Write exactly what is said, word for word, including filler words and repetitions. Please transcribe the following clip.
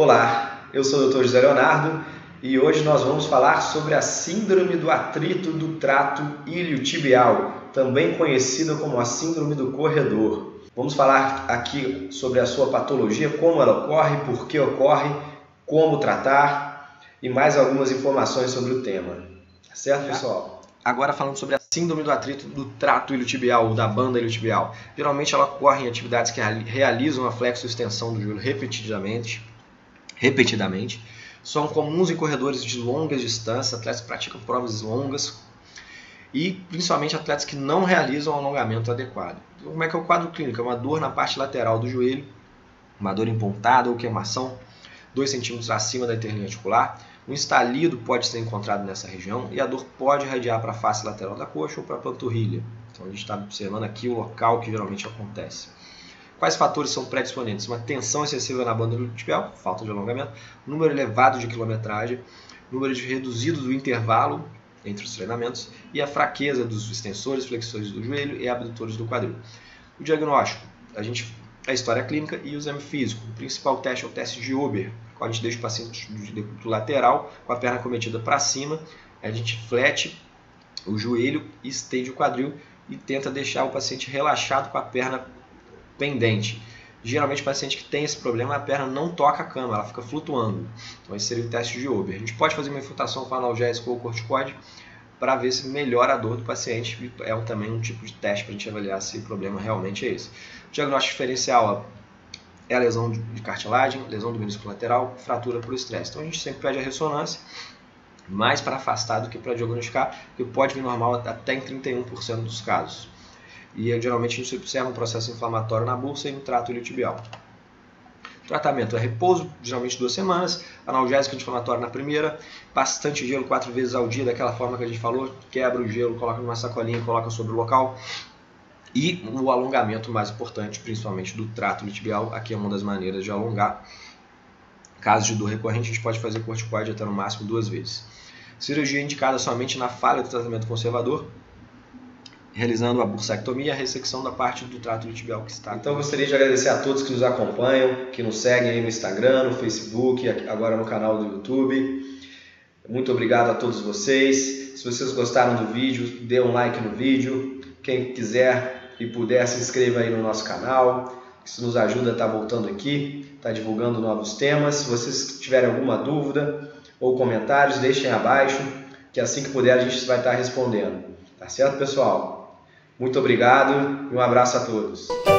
Olá, eu sou o doutor José Leonardo e hoje nós vamos falar sobre a síndrome do atrito do trato iliotibial, também conhecida como a síndrome do corredor. Vamos falar aqui sobre a sua patologia, como ela ocorre, por que ocorre, como tratar e mais algumas informações sobre o tema. Certo, pessoal? Agora falando sobre a síndrome do atrito do trato iliotibial ou da banda iliotibial. Geralmente ela ocorre em atividades que realizam a flexo-extensão do joelho repetidamente, repetidamente. São comuns em corredores de longas distâncias, atletas que praticam provas longas e principalmente atletas que não realizam o alongamento adequado. Então, como é que é o quadro clínico? É uma dor na parte lateral do joelho, uma dor empontada ou queimação dois centímetros acima da interlinha articular. Um estalido pode ser encontrado nessa região e a dor pode irradiar para a face lateral da coxa ou para a panturrilha. Então a gente está observando aqui o local que geralmente acontece. Quais fatores são predisponentes? Uma tensão excessiva na banda iliotibial, falta de alongamento, número elevado de quilometragem, número reduzido do intervalo entre os treinamentos e a fraqueza dos extensores, flexores do joelho e abdutores do quadril. O diagnóstico, a gente... a história clínica e o exame físico. O principal teste é o teste de Ober, qual a gente deixa o paciente do lateral com a perna cometida para cima, a gente flete o joelho, estende o quadril e tenta deixar o paciente relaxado com a perna pendente. Geralmente o paciente que tem esse problema, a perna não toca a cama, ela fica flutuando. Então esse seria o teste de Ober. A gente pode fazer uma infiltração com analgésico ou corticoide para ver se melhora a dor do paciente, é também um tipo de teste para a gente avaliar se o problema realmente é esse. O diagnóstico diferencial é a lesão de cartilagem, lesão do menisco lateral, fratura por estresse. Então a gente sempre pede a ressonância, mais para afastar do que para diagnosticar, porque pode vir normal até em trinta e um por cento dos casos. E geralmente a gente observa um processo inflamatório na bursa e no trato iliotibial. Tratamento é repouso, geralmente duas semanas, analgésico anti-inflamatório na primeira, bastante gelo quatro vezes ao dia, daquela forma que a gente falou, quebra o gelo, coloca numa sacolinha, coloca sobre o local. E o alongamento mais importante, principalmente do trato iliotibial, aqui é uma das maneiras de alongar. Caso de dor recorrente, a gente pode fazer corticoide até no máximo duas vezes. Cirurgia indicada somente na falha do tratamento conservador, realizando a bursectomia e a ressecção da parte do trato iliotibial que está. Então, gostaria de agradecer a todos que nos acompanham, que nos seguem aí no Instagram, no Facebook, agora no canal do YouTube. Muito obrigado a todos vocês. Se vocês gostaram do vídeo, dê um like no vídeo. Quem quiser e puder, se inscreva aí no nosso canal. Isso nos ajuda a estar voltando aqui, estar divulgando novos temas. Se vocês tiverem alguma dúvida ou comentários, deixem abaixo, que assim que puder a gente vai estar respondendo. Tá certo, pessoal? Muito obrigado e um abraço a todos.